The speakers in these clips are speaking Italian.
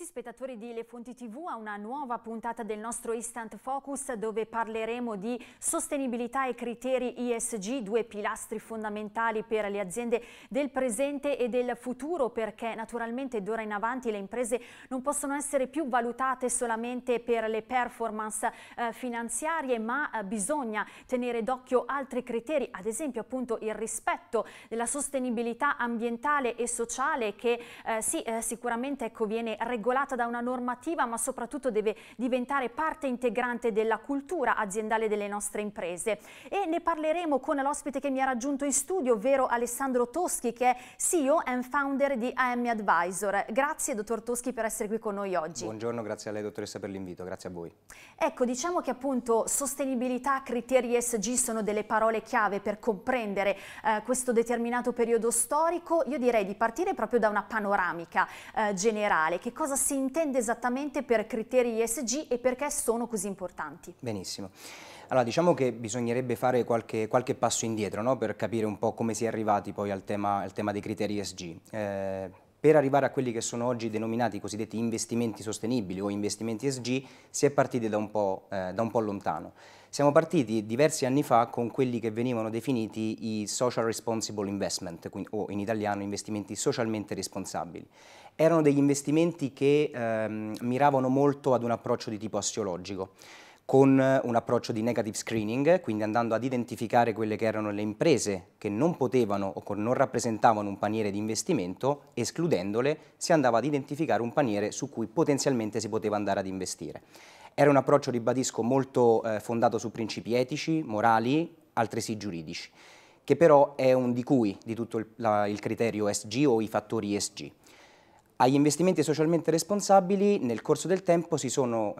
benvenuti spettatori di Le Fonti TV a una nuova puntata del nostro Instant Focus, dove parleremo di sostenibilità e criteri ESG, due pilastri fondamentali per le aziende del presente e del futuro, perché naturalmente d'ora in avanti le imprese non possono essere più valutate solamente per le performance finanziarie, ma bisogna tenere d'occhio altri criteri, ad esempio appunto il rispetto della sostenibilità ambientale e sociale che sicuramente viene regolata da una normativa, ma soprattutto deve diventare parte integrante della cultura aziendale delle nostre imprese. E ne parleremo con l'ospite che mi ha raggiunto in studio, ovvero Alessandro Toschi, che è CEO and founder di AM Advisor. Grazie dottor Toschi per essere qui con noi oggi. Buongiorno, grazie a lei dottoressa per l'invito, grazie a voi. Ecco, diciamo che appunto sostenibilità, criteri ESG sono delle parole chiave per comprendere questo determinato periodo storico. Io direi di partire proprio da una panoramica generale. Che cosa si intende esattamente per criteri ESG e perché sono così importanti? Benissimo. Allora, diciamo che bisognerebbe fare qualche passo indietro, no? Per capire un po' come si è arrivati poi al tema dei criteri ESG. Per arrivare a quelli che sono oggi denominati i cosiddetti investimenti sostenibili o investimenti ESG si è partiti da un po' lontano. Siamo partiti diversi anni fa con quelli che venivano definiti i social responsible investment, quindi, o in italiano investimenti socialmente responsabili. Erano degli investimenti che miravano molto ad un approccio di tipo assiologico, con un approccio di negative screening, quindi andando ad identificare quelle che erano le imprese che non potevano o non rappresentavano un paniere di investimento, escludendole si andava ad identificare un paniere su cui potenzialmente si poteva andare ad investire. Era un approccio, ribadisco, molto fondato su principi etici, morali, altresì giuridici, che però è un di tutto il criterio ESG o i fattori ESG. Agli investimenti socialmente responsabili nel corso del tempo si sono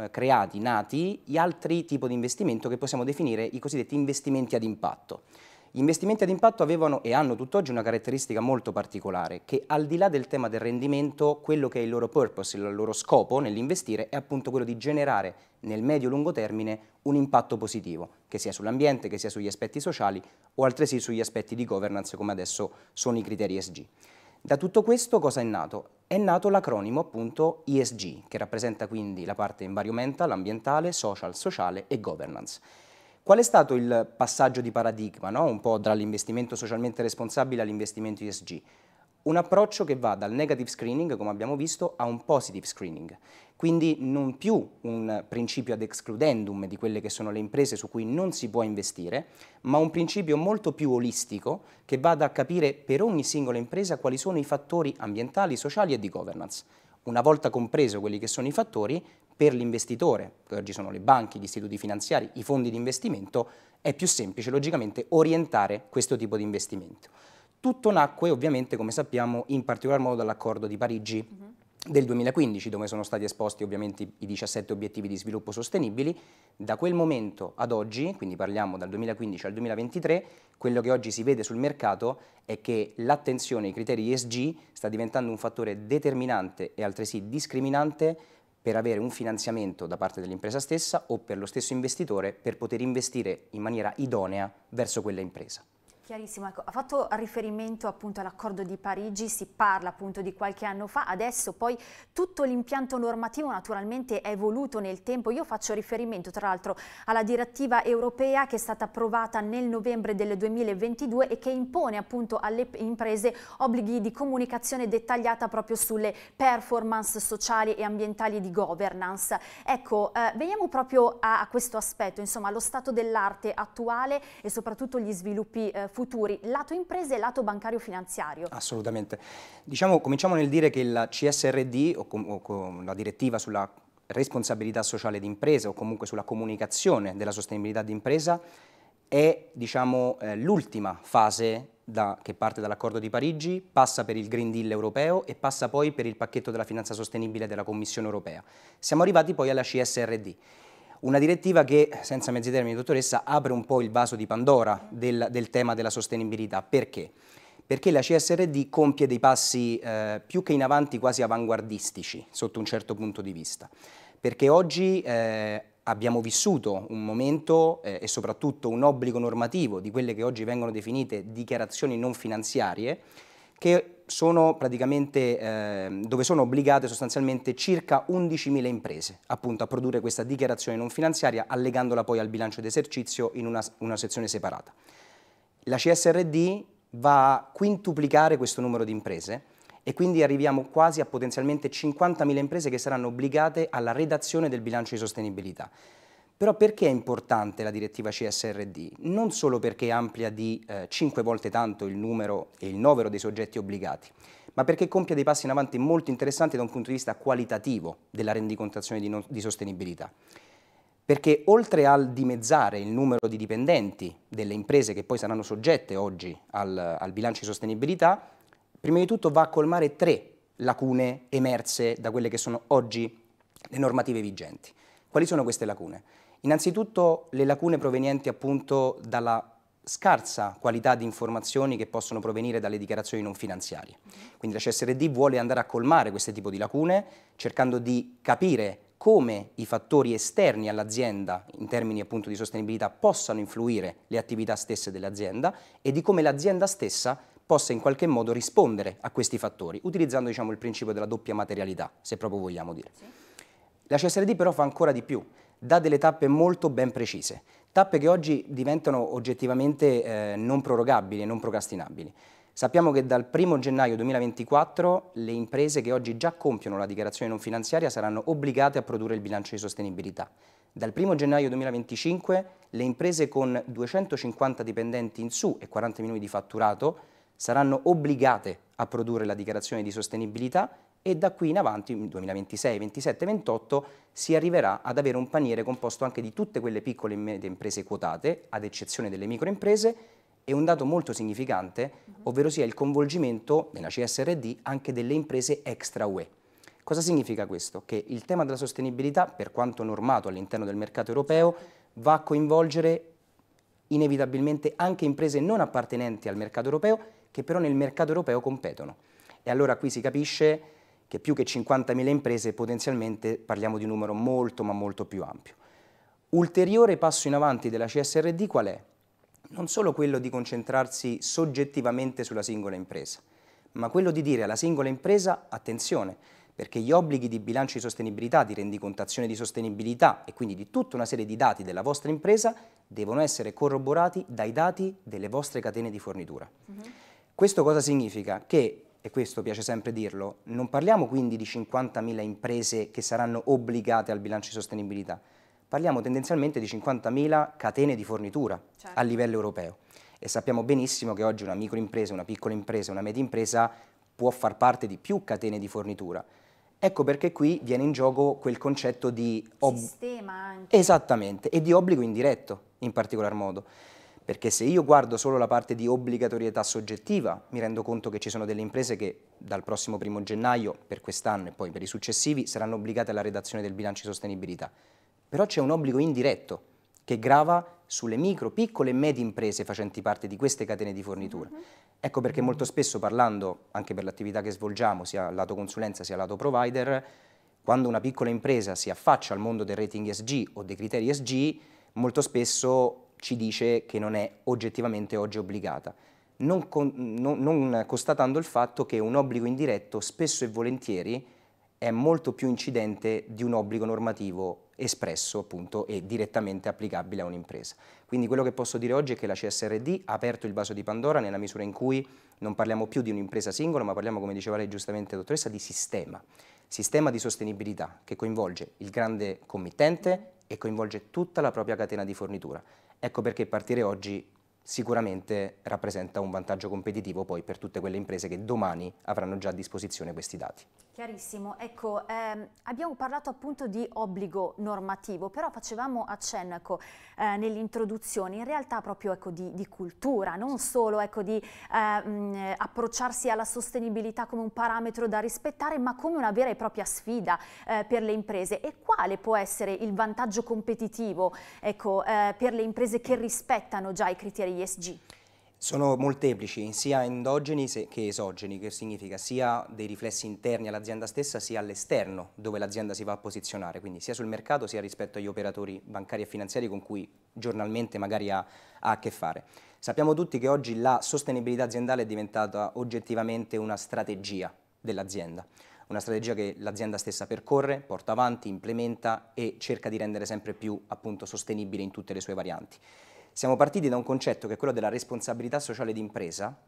nati gli altri tipi di investimento che possiamo definire i cosiddetti investimenti ad impatto. Gli investimenti ad impatto avevano e hanno tutt'oggi una caratteristica molto particolare, che al di là del tema del rendimento, quello che è il loro purpose, il loro scopo nell'investire è appunto quello di generare nel medio-lungo termine un impatto positivo, che sia sull'ambiente, che sia sugli aspetti sociali o altresì sugli aspetti di governance come adesso sono i criteri ESG. Da tutto questo cosa è nato? È nato l'acronimo appunto ESG, che rappresenta quindi la parte environmental, ambientale, social, sociale e governance. Qual è stato il passaggio di paradigma, no? Un po' dall'investimento socialmente responsabile all'investimento ESG? Un approccio che va dal negative screening, come abbiamo visto, a un positive screening. Quindi non più un principio ad excludendum di quelle che sono le imprese su cui non si può investire, ma un principio molto più olistico che vada a capire per ogni singola impresa quali sono i fattori ambientali, sociali e di governance. Una volta compreso quelli che sono i fattori, per l'investitore, che oggi sono le banche, gli istituti finanziari, i fondi di investimento, è più semplice logicamente orientare questo tipo di investimento. Tutto nacque ovviamente, come sappiamo, in particolar modo dall'accordo di Parigi del 2015, dove sono stati esposti ovviamente i 17 obiettivi di sviluppo sostenibili. Da quel momento ad oggi, quindi parliamo dal 2015 al 2023, quello che oggi si vede sul mercato è che l'attenzione ai criteri ESG sta diventando un fattore determinante e altresì discriminante per avere un finanziamento da parte dell'impresa stessa o per lo stesso investitore per poter investire in maniera idonea verso quella impresa. Chiarissimo, ecco, ha fatto riferimento appunto all'accordo di Parigi, si parla appunto di qualche anno fa, adesso poi tutto l'impianto normativo naturalmente è evoluto nel tempo. Io faccio riferimento tra l'altro alla direttiva europea che è stata approvata nel novembre del 2022 e che impone appunto alle imprese obblighi di comunicazione dettagliata proprio sulle performance sociali e ambientali e di governance. Ecco, veniamo proprio a questo aspetto, insomma, allo stato dell'arte attuale e soprattutto gli sviluppi futuri, lato imprese e lato bancario finanziario. Assolutamente. Diciamo, cominciamo nel dire che la CSRD o la direttiva sulla responsabilità sociale d'impresa o comunque sulla comunicazione della sostenibilità d'impresa è, diciamo, l'ultima fase che parte dall'accordo di Parigi, passa per il Green Deal europeo e passa poi per il pacchetto della finanza sostenibile della Commissione europea. Siamo arrivati poi alla CSRD. Una direttiva che, senza mezzi termini, dottoressa, apre un po' il vaso di Pandora del tema della sostenibilità. Perché? Perché la CSRD compie dei passi più che in avanti quasi avanguardistici, sotto un certo punto di vista. Perché oggi abbiamo vissuto un momento e soprattutto un obbligo normativo di quelle che oggi vengono definite dichiarazioni non finanziarie, che sono praticamente dove sono obbligate sostanzialmente circa 11.000 imprese appunto a produrre questa dichiarazione non finanziaria, allegandola poi al bilancio d'esercizio in una sezione separata. La CSRD va a quintuplicare questo numero di imprese e quindi arriviamo quasi a potenzialmente 50.000 imprese che saranno obbligate alla redazione del bilancio di sostenibilità. Però perché è importante la direttiva CSRD? Non solo perché amplia di 5 volte tanto il numero e il novero dei soggetti obbligati, ma perché compie dei passi in avanti molto interessanti da un punto di vista qualitativo della rendicontazione di sostenibilità. Perché oltre al dimezzare il numero di dipendenti delle imprese che poi saranno soggette oggi al bilancio di sostenibilità, prima di tutto va a colmare 3 lacune emerse da quelle che sono oggi le normative vigenti. Quali sono queste lacune? Innanzitutto le lacune provenienti appunto dalla scarsa qualità di informazioni che possono provenire dalle dichiarazioni non finanziarie. Quindi la CSRD vuole andare a colmare questo tipo di lacune cercando di capire come i fattori esterni all'azienda in termini appunto di sostenibilità possano influire le attività stesse dell'azienda e di come l'azienda stessa possa in qualche modo rispondere a questi fattori utilizzando diciamo il principio della doppia materialità, se proprio vogliamo dire. Sì. La CSRD però fa ancora di più, dà delle tappe molto ben precise, tappe che oggi diventano oggettivamente non prorogabili e non procrastinabili. Sappiamo che dal 1 gennaio 2024 le imprese che oggi già compiono la dichiarazione non finanziaria saranno obbligate a produrre il bilancio di sostenibilità. Dal 1 gennaio 2025 le imprese con 250 dipendenti in su e 40 milioni di fatturato saranno obbligate a produrre la dichiarazione di sostenibilità e da qui in avanti, 2026, 27, 28, si arriverà ad avere un paniere composto anche di tutte quelle piccole e medie imprese quotate, ad eccezione delle microimprese, e un dato molto significante, ovvero sia il coinvolgimento nella CSRD anche delle imprese extra UE. Cosa significa questo? Che il tema della sostenibilità, per quanto normato all'interno del mercato europeo, va a coinvolgere inevitabilmente anche imprese non appartenenti al mercato europeo, che però nel mercato europeo competono. E allora qui si capisce che più che 50.000 imprese potenzialmente parliamo di un numero molto ma molto più ampio. Ulteriore passo in avanti della CSRD qual è? Non solo quello di concentrarsi soggettivamente sulla singola impresa, ma quello di dire alla singola impresa attenzione, perché gli obblighi di bilancio di sostenibilità, di rendicontazione di sostenibilità e quindi di tutta una serie di dati della vostra impresa devono essere corroborati dai dati delle vostre catene di fornitura. Questo cosa significa? Che e questo piace sempre dirlo, non parliamo quindi di 50.000 imprese che saranno obbligate al bilancio di sostenibilità, parliamo tendenzialmente di 50.000 catene di fornitura a livello europeo e sappiamo benissimo che oggi una microimpresa, una piccola impresa, una media impresa può far parte di più catene di fornitura. Ecco perché qui viene in gioco quel concetto di sistema anche. Esattamente, e di obbligo indiretto in particolar modo. Perché se io guardo solo la parte di obbligatorietà soggettiva, mi rendo conto che ci sono delle imprese che dal prossimo 1 gennaio, per quest'anno e poi per i successivi, saranno obbligate alla redazione del bilancio di sostenibilità. Però c'è un obbligo indiretto che grava sulle micro, piccole e medie imprese facenti parte di queste catene di fornitura. Ecco perché molto spesso parlando, anche per l'attività che svolgiamo, sia lato consulenza sia lato provider, quando una piccola impresa si affaccia al mondo del rating ESG o dei criteri ESG, molto spesso ci dice che non è oggettivamente oggi obbligata, non constatando il fatto che un obbligo indiretto spesso e volentieri è molto più incidente di un obbligo normativo espresso appunto e direttamente applicabile a un'impresa. Quindi quello che posso dire oggi è che la CSRD ha aperto il vaso di Pandora nella misura in cui non parliamo più di un'impresa singola, ma parliamo, come diceva lei giustamente dottoressa, di sistema. Sistema di sostenibilità che coinvolge il grande committente e coinvolge tutta la propria catena di fornitura. Ecco perché partire oggi sicuramente rappresenta un vantaggio competitivo poi per tutte quelle imprese che domani avranno già a disposizione questi dati. Chiarissimo, ecco, abbiamo parlato appunto di obbligo normativo, però facevamo accenno ecco, nell'introduzione in realtà proprio ecco, di cultura, non solo ecco, di approcciarsi alla sostenibilità come un parametro da rispettare, ma come una vera e propria sfida per le imprese. E quale può essere il vantaggio competitivo ecco, per le imprese che rispettano già i criteri ESG? Sono molteplici, sia endogeni che esogeni, che significa sia dei riflessi interni all'azienda stessa sia all'esterno dove l'azienda si va a posizionare, quindi sia sul mercato sia rispetto agli operatori bancari e finanziari con cui giornalmente magari ha a che fare. Sappiamo tutti che oggi la sostenibilità aziendale è diventata oggettivamente una strategia dell'azienda, una strategia che l'azienda stessa percorre, porta avanti, implementa e cerca di rendere sempre più appunto sostenibile in tutte le sue varianti. Siamo partiti da un concetto che è quello della responsabilità sociale d'impresa,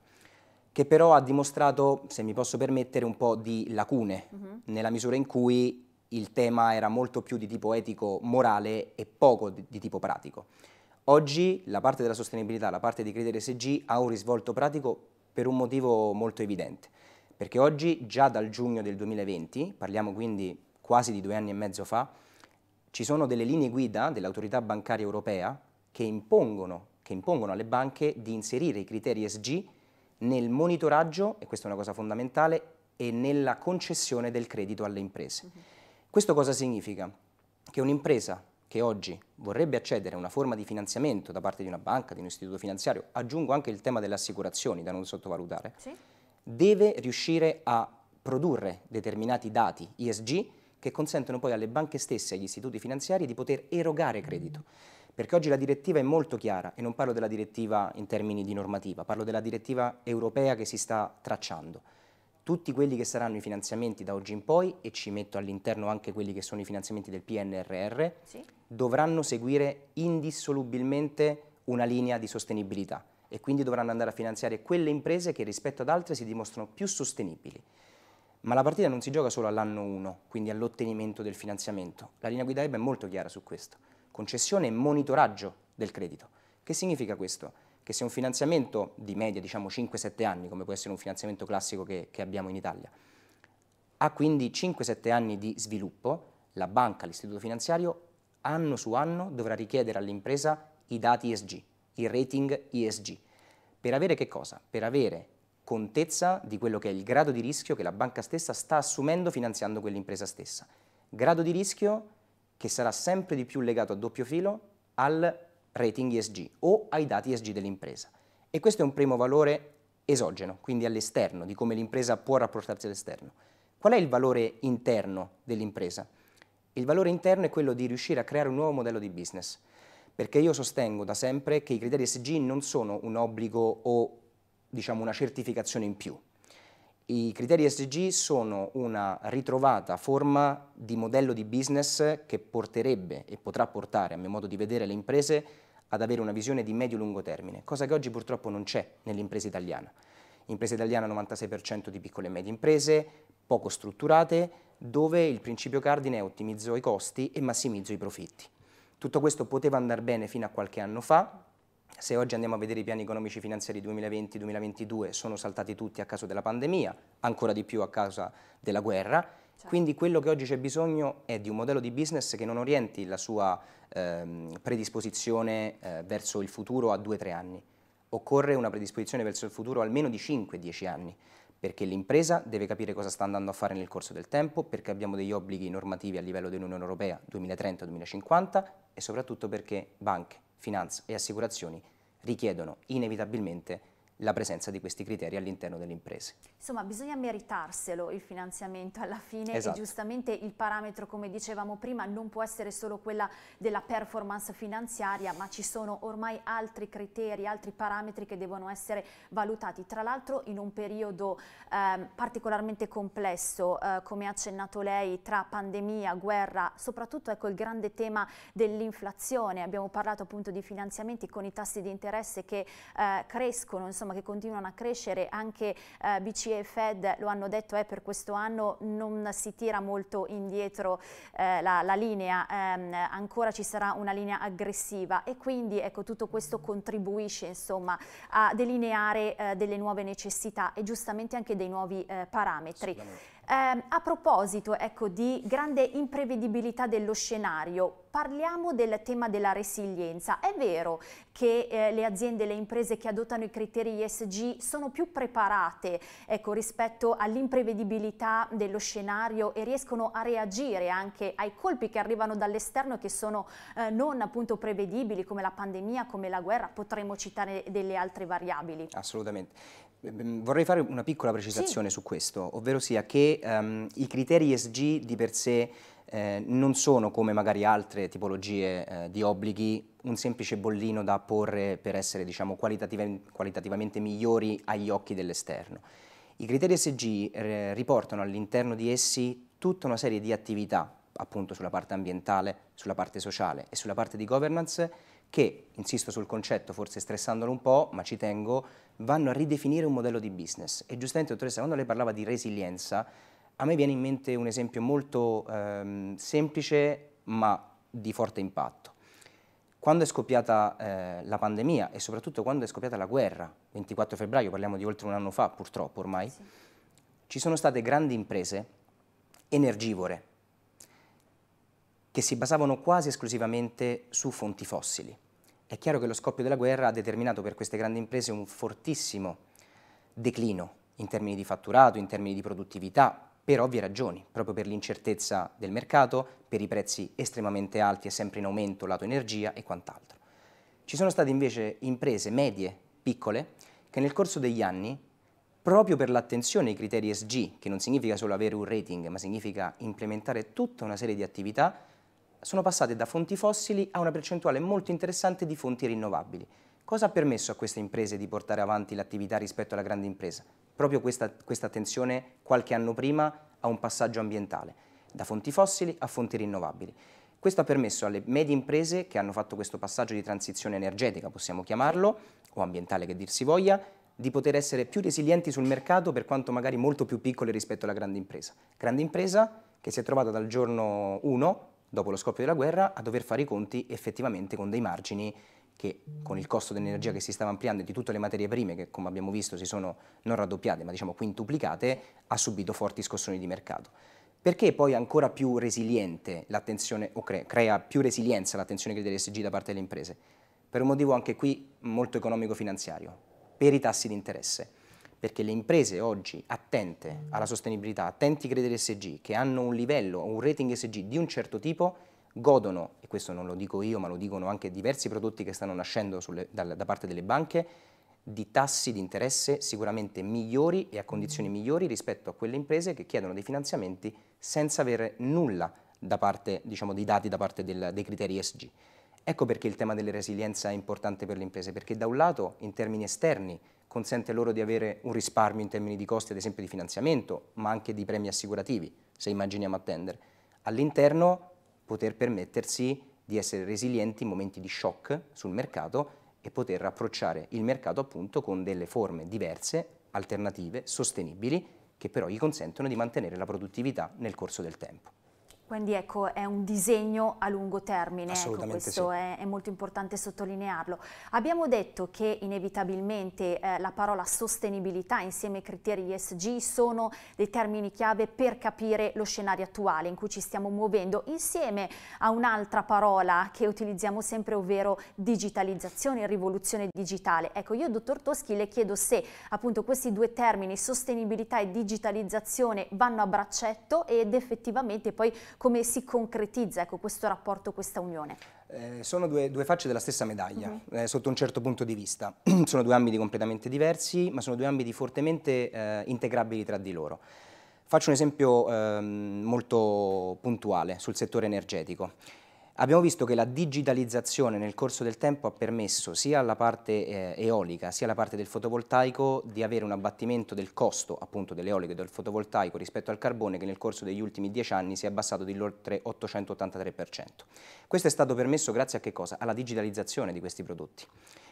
che però ha dimostrato, se mi posso permettere, un po' di lacune, nella misura in cui il tema era molto più di tipo etico-morale e poco di tipo pratico. Oggi la parte della sostenibilità, la parte di criteri ESG ha un risvolto pratico per un motivo molto evidente, perché oggi già dal giugno del 2020, parliamo quindi quasi di 2 anni e mezzo fa, ci sono delle linee guida dell'autorità bancaria europea che impongono alle banche di inserire i criteri ESG nel monitoraggio, e questa è una cosa fondamentale, e nella concessione del credito alle imprese. Questo cosa significa? Che un'impresa che oggi vorrebbe accedere a una forma di finanziamento da parte di una banca, di un istituto finanziario, aggiungo anche il tema delle assicurazioni da non sottovalutare, deve riuscire a produrre determinati dati ESG che consentono poi alle banche stesse e agli istituti finanziari di poter erogare credito. Perché oggi la direttiva è molto chiara, e non parlo della direttiva in termini di normativa, parlo della direttiva europea che si sta tracciando. Tutti quelli che saranno i finanziamenti da oggi in poi, e ci metto all'interno anche quelli che sono i finanziamenti del PNRR, dovranno seguire indissolubilmente una linea di sostenibilità e quindi dovranno andare a finanziare quelle imprese che rispetto ad altre si dimostrano più sostenibili. Ma la partita non si gioca solo all'anno 1, quindi all'ottenimento del finanziamento. La linea guida EBA è molto chiara su questo. Concessione e monitoraggio del credito. Che significa questo? Che se un finanziamento di media, diciamo 5-7 anni, come può essere un finanziamento classico che abbiamo in Italia, ha quindi 5-7 anni di sviluppo, la banca, l'istituto finanziario, anno su anno dovrà richiedere all'impresa i dati ESG, il rating ESG. Per avere che cosa? Per avere contezza di quello che è il grado di rischio che la banca stessa sta assumendo finanziando quell'impresa stessa. Grado di rischio che sarà sempre di più legato a doppio filo al rating ESG o ai dati ESG dell'impresa. E questo è un primo valore esogeno, quindi all'esterno, di come l'impresa può rapportarsi all'esterno. Qual è il valore interno dell'impresa? Il valore interno è quello di riuscire a creare un nuovo modello di business, perché io sostengo da sempre che i criteri ESG non sono un obbligo o diciamo una certificazione in più. I criteri ESG sono una ritrovata forma di modello di business che porterebbe e potrà portare, a mio modo di vedere, le imprese ad avere una visione di medio-lungo termine, cosa che oggi purtroppo non c'è nell'impresa italiana. Impresa italiana 96% di piccole e medie imprese, poco strutturate, dove il principio cardine è ottimizzo i costi e massimizzo i profitti. Tutto questo poteva andare bene fino a qualche anno fa. Se oggi andiamo a vedere i piani economici finanziari 2020-2022 sono saltati tutti a causa della pandemia, ancora di più a causa della guerra, quindi quello che oggi c'è bisogno è di un modello di business che non orienti la sua predisposizione verso il futuro a 2-3 anni. Occorre una predisposizione verso il futuro almeno di 5-10 anni, perché l'impresa deve capire cosa sta andando a fare nel corso del tempo, perché abbiamo degli obblighi normativi a livello dell'Unione Europea 2030-2050 e soprattutto perché banche, finanza e assicurazioni richiedono inevitabilmente la presenza di questi criteri all'interno delle imprese. Insomma, bisogna meritarselo il finanziamento alla fine. Esatto. E giustamente il parametro, come dicevamo prima, non può essere solo quella della performance finanziaria, ma ci sono ormai altri criteri, altri parametri che devono essere valutati, tra l'altro in un periodo particolarmente complesso, come ha accennato lei, tra pandemia, guerra, soprattutto ecco il grande tema dell'inflazione. Abbiamo parlato appunto di finanziamenti con i tassi di interesse che crescono, insomma che continuano a crescere, anche BCE e Fed lo hanno detto, per questo anno non si tira molto indietro la linea, ancora ci sarà una linea aggressiva, e quindi ecco tutto questo contribuisce insomma a delineare delle nuove necessità e giustamente anche dei nuovi parametri. A proposito, ecco, di grande imprevedibilità dello scenario, parliamo del tema della resilienza. È vero che le aziende e le imprese che adottano i criteri ESG sono più preparate, ecco, rispetto all'imprevedibilità dello scenario e riescono a reagire anche ai colpi che arrivano dall'esterno, che sono non appunto prevedibili, come la pandemia, come la guerra, potremmo citare delle altre variabili. Assolutamente. Vorrei fare una piccola precisazione su questo, ovvero sia che i criteri ESG di per sé non sono, come magari altre tipologie di obblighi, un semplice bollino da porre per essere, diciamo, qualitativamente migliori agli occhi dell'esterno. I criteri ESG riportano all'interno di essi tutta una serie di attività, appunto sulla parte ambientale, sulla parte sociale e sulla parte di governance, che, insisto sul concetto, forse stressandolo un po', ma ci tengo, vanno a ridefinire un modello di business. E giustamente, dottoressa, quando lei parlava di resilienza, a me viene in mente un esempio molto semplice, ma di forte impatto. Quando è scoppiata la pandemia e soprattutto quando è scoppiata la guerra, 24 febbraio, parliamo di oltre un anno fa purtroppo ormai, sì, ci sono state grandi imprese energivore, che si basavano quasi esclusivamente su fonti fossili. È chiaro che lo scoppio della guerra ha determinato per queste grandi imprese un fortissimo declino in termini di fatturato, in termini di produttività, per ovvie ragioni, proprio per l'incertezza del mercato, per i prezzi estremamente alti e sempre in aumento lato energia e quant'altro. Ci sono state invece imprese medie, piccole, che nel corso degli anni, proprio per l'attenzione ai criteri ESG, che non significa solo avere un rating, ma significa implementare tutta una serie di attività, sono passate da fonti fossili a una percentuale molto interessante di fonti rinnovabili. Cosa ha permesso a queste imprese di portare avanti l'attività rispetto alla grande impresa? Proprio questa attenzione qualche anno prima a un passaggio ambientale, da fonti fossili a fonti rinnovabili. Questo ha permesso alle medie imprese che hanno fatto questo passaggio di transizione energetica, possiamo chiamarlo, o ambientale che dir si voglia, di poter essere più resilienti sul mercato, per quanto magari molto più piccole rispetto alla grande impresa. Grande impresa che si è trovata dal giorno 1, dopo lo scoppio della guerra, a dover fare i conti effettivamente con dei margini che, con il costo dell'energia che si stava ampliando e di tutte le materie prime che, come abbiamo visto, si sono non raddoppiate ma diciamo quintuplicate, ha subito forti scossoni di mercato. Perché poi ancora più resiliente l'attenzione, o crea più resilienza l'attenzione che dell'ESG da parte delle imprese? Per un motivo anche qui molto economico-finanziario, per i tassi di interesse. Perché le imprese oggi attente alla sostenibilità, attenti ai criteri ESG, che hanno un livello o un rating ESG di un certo tipo, godono, e questo non lo dico io ma lo dicono anche diversi prodotti che stanno nascendo da parte delle banche, di tassi di interesse sicuramente migliori e a condizioni migliori rispetto a quelle imprese che chiedono dei finanziamenti senza avere nulla da parte, diciamo, di dati da parte dei criteri ESG. Ecco perché il tema della resilienza è importante per le imprese, perché da un lato in termini esterni consente loro di avere un risparmio in termini di costi, ad esempio di finanziamento, ma anche di premi assicurativi, se immaginiamo a tender. All'interno poter permettersi di essere resilienti in momenti di shock sul mercato e poter approcciare il mercato appunto con delle forme diverse, alternative, sostenibili, che però gli consentono di mantenere la produttività nel corso del tempo. Quindi ecco, è un disegno a lungo termine, ecco, questo sì, è molto importante sottolinearlo. Abbiamo detto che inevitabilmente la parola sostenibilità insieme ai criteri ESG sono dei termini chiave per capire lo scenario attuale in cui ci stiamo muovendo, insieme a un'altra parola che utilizziamo sempre, ovvero digitalizzazione e rivoluzione digitale. Ecco, io, dottor Toschi, le chiedo se appunto questi due termini, sostenibilità e digitalizzazione, vanno a braccetto ed effettivamente poi come si concretizza, ecco, questo rapporto, questa unione? Sono due facce della stessa medaglia, sotto un certo punto di vista. Sono due ambiti completamente diversi, ma sono due ambiti fortemente integrabili tra di loro. Faccio un esempio molto puntuale sul settore energetico. Abbiamo visto che la digitalizzazione nel corso del tempo ha permesso sia alla parte eolica sia alla parte del fotovoltaico di avere un abbattimento del costo appunto dell'eolico e del fotovoltaico rispetto al carbone, che nel corso degli ultimi 10 anni si è abbassato di oltre 883%. Questo è stato permesso grazie a che cosa? Alla digitalizzazione di questi prodotti,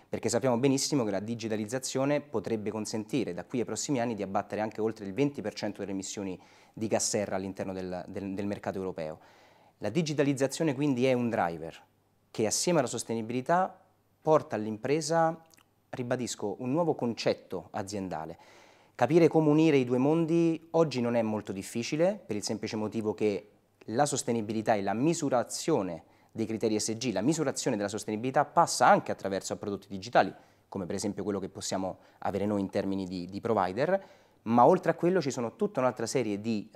perché sappiamo benissimo che la digitalizzazione potrebbe consentire da qui ai prossimi anni di abbattere anche oltre il 20% delle emissioni di gas serra all'interno del mercato europeo. La digitalizzazione quindi è un driver che, assieme alla sostenibilità, porta all'impresa, ribadisco, un nuovo concetto aziendale, Capire come unire i due mondi oggi non è molto difficile, per il semplice motivo che la sostenibilità e la misurazione dei criteri ESG, la misurazione della sostenibilità passa anche attraverso prodotti digitali, come per esempio quello che possiamo avere noi in termini di provider, ma oltre a quello ci sono tutta un'altra serie di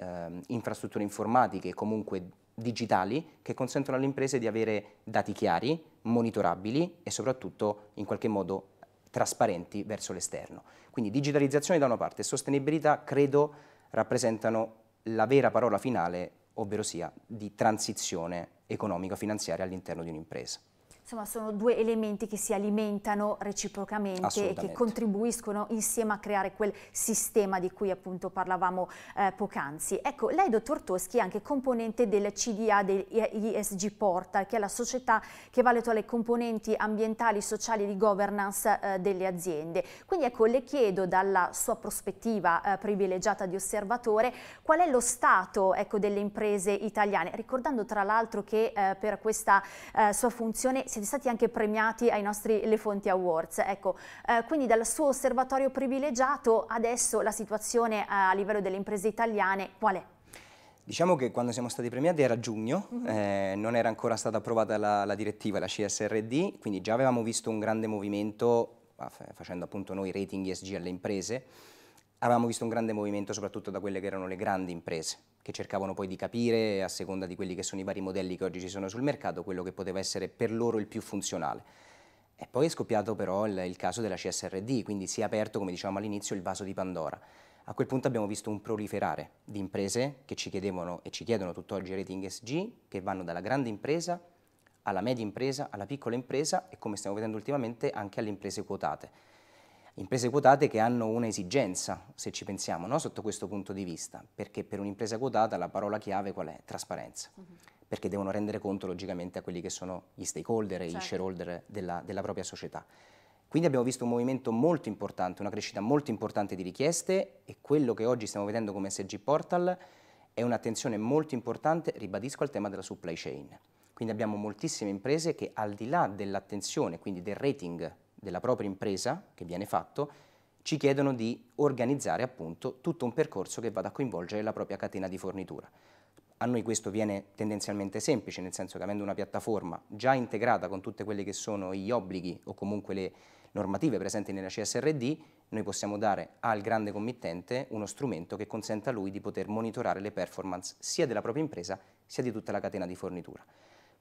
infrastrutture informatiche, comunque digitali, che consentono alle imprese di avere dati chiari, monitorabili e soprattutto in qualche modo trasparenti verso l'esterno. Quindi digitalizzazione da una parte e sostenibilità credo rappresentano la vera parola finale, ovvero sia di transizione economico-finanziaria all'interno di un'impresa. Insomma, sono due elementi che si alimentano reciprocamente e che contribuiscono insieme a creare quel sistema di cui appunto parlavamo poc'anzi. Ecco, lei, dottor Toschi, è anche componente del CDA dell'ESG Portal, che è la società che valuta le componenti ambientali, sociali e di governance delle aziende. Quindi ecco, le chiedo dalla sua prospettiva privilegiata di osservatore qual è lo stato delle imprese italiane, ricordando tra l'altro che per questa sua funzione siete stati anche premiati ai nostri Le Fonti Awards. Ecco, quindi dal suo osservatorio privilegiato adesso la situazione a livello delle imprese italiane qual è? Diciamo che quando siamo stati premiati era giugno, non era ancora stata approvata la direttiva, la CSRD, quindi già avevamo visto un grande movimento, facendo appunto noi rating ESG alle imprese, avevamo visto un grande movimento soprattutto da quelle che erano le grandi imprese, che cercavano poi di capire, a seconda di quelli che sono i vari modelli che oggi ci sono sul mercato, quello che poteva essere per loro il più funzionale. E poi è scoppiato però il caso della CSRD, quindi si è aperto, come dicevamo all'inizio, il vaso di Pandora. A quel punto abbiamo visto un proliferare di imprese che ci chiedevano e ci chiedono tutt'oggi rating ESG, che vanno dalla grande impresa alla media impresa, alla piccola impresa e, come stiamo vedendo ultimamente, anche alle imprese quotate. Imprese quotate che hanno un'esigenza, se ci pensiamo, no? Sotto questo punto di vista, perché per un'impresa quotata la parola chiave qual è? Trasparenza, perché devono rendere conto logicamente a quelli che sono gli stakeholder e gli shareholder della propria società. Quindi abbiamo visto un movimento molto importante, una crescita molto importante di richieste e quello che oggi stiamo vedendo come ESG Portal è un'attenzione molto importante, ribadisco, al tema della supply chain. Quindi abbiamo moltissime imprese che al di là dell'attenzione, quindi del rating della propria impresa che viene fatto, ci chiedono di organizzare appunto tutto un percorso che vada a coinvolgere la propria catena di fornitura. A noi questo viene tendenzialmente semplice, nel senso che avendo una piattaforma già integrata con tutte quelli che sono gli obblighi o comunque le normative presenti nella CSRD, noi possiamo dare al grande committente uno strumento che consenta a lui di poter monitorare le performance sia della propria impresa sia di tutta la catena di fornitura.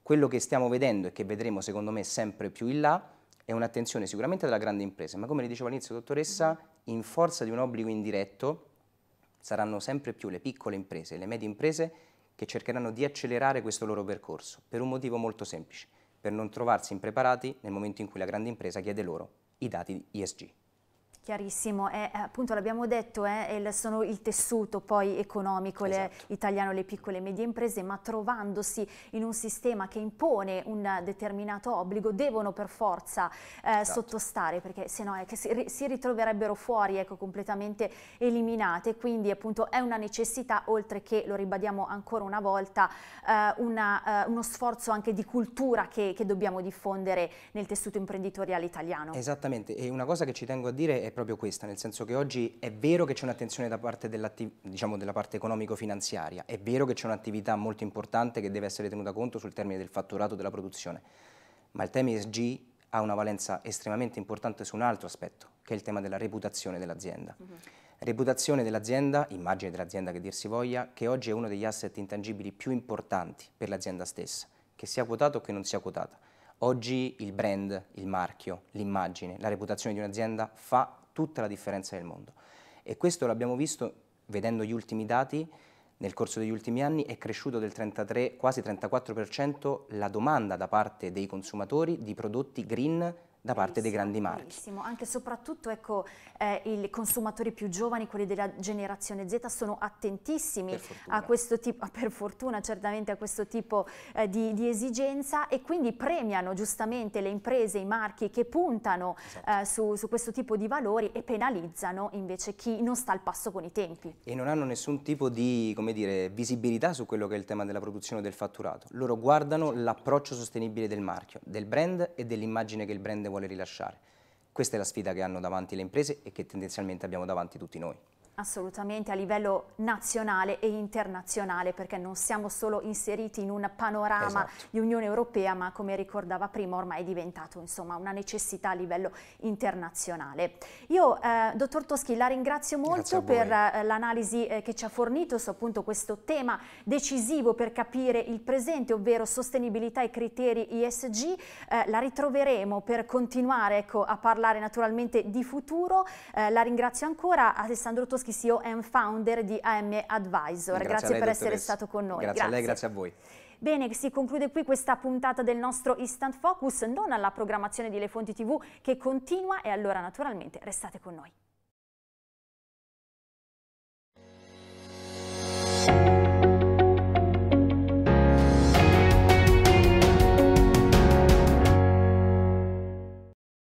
Quello che stiamo vedendo e che vedremo secondo me sempre più in là è un'attenzione sicuramente della grande impresa, ma come le dicevo all'inizio, dottoressa, in forza di un obbligo indiretto saranno sempre più le piccole imprese e le medie imprese che cercheranno di accelerare questo loro percorso, per un motivo molto semplice, per non trovarsi impreparati nel momento in cui la grande impresa chiede loro i dati ESG. Chiarissimo, appunto l'abbiamo detto, sono il tessuto poi economico italiano, le piccole e medie imprese, ma trovandosi in un sistema che impone un determinato obbligo devono per forza sottostare, perché sennò si ritroverebbero fuori, completamente eliminate. Quindi appunto è una necessità, oltre che, lo ribadiamo ancora una volta, uno sforzo anche di cultura che dobbiamo diffondere nel tessuto imprenditoriale italiano. Esattamente, e una cosa che ci tengo a dire è proprio questa, nel senso che oggi è vero che c'è un'attenzione da parte della parte economico-finanziaria, è vero che c'è un'attività molto importante che deve essere tenuta conto sul termine del fatturato della produzione, ma il tema ESG ha una valenza estremamente importante su un altro aspetto, che è il tema della reputazione dell'azienda. Reputazione dell'azienda, immagine dell'azienda che dir si voglia, che oggi è uno degli asset intangibili più importanti per l'azienda stessa, che sia quotata o che non sia quotata. Oggi il brand, il marchio, l'immagine, la reputazione di un'azienda fa tutta la differenza del mondo. E questo l'abbiamo visto vedendo gli ultimi dati, nel corso degli ultimi anni è cresciuto del 33, quasi 34% la domanda da parte dei consumatori di prodotti green da parte dei grandi marchi. Bellissimo. Anche e soprattutto i consumatori più giovani, quelli della generazione Z, sono attentissimi a questo tipo, per fortuna certamente, a questo tipo di esigenza, e quindi premiano giustamente le imprese, i marchi che puntano su questo tipo di valori e penalizzano invece chi non sta al passo con i tempi. E non hanno nessun tipo di, come dire, visibilità su quello che è il tema della produzione del fatturato. Loro guardano l'approccio sostenibile del marchio, del brand e dell'immagine che il brand vuole rilasciare. Questa è la sfida che hanno davanti le imprese e che tendenzialmente abbiamo davanti tutti noi. Assolutamente, a livello nazionale e internazionale, perché non siamo solo inseriti in un panorama di Unione Europea, ma come ricordava prima ormai è diventato insomma una necessità a livello internazionale. Io, dottor Toschi, la ringrazio molto per l'analisi che ci ha fornito su appunto questo tema decisivo per capire il presente, ovvero sostenibilità e criteri ESG. La ritroveremo per continuare a parlare naturalmente di futuro. La ringrazio ancora, Alessandro Toschi, CEO e founder di AM Advisor. Grazie per essere stato con noi. Grazie a lei, grazie a voi. Bene, si conclude qui questa puntata del nostro Instant Focus, non alla programmazione di Le Fonti TV che continua, e allora naturalmente restate con noi.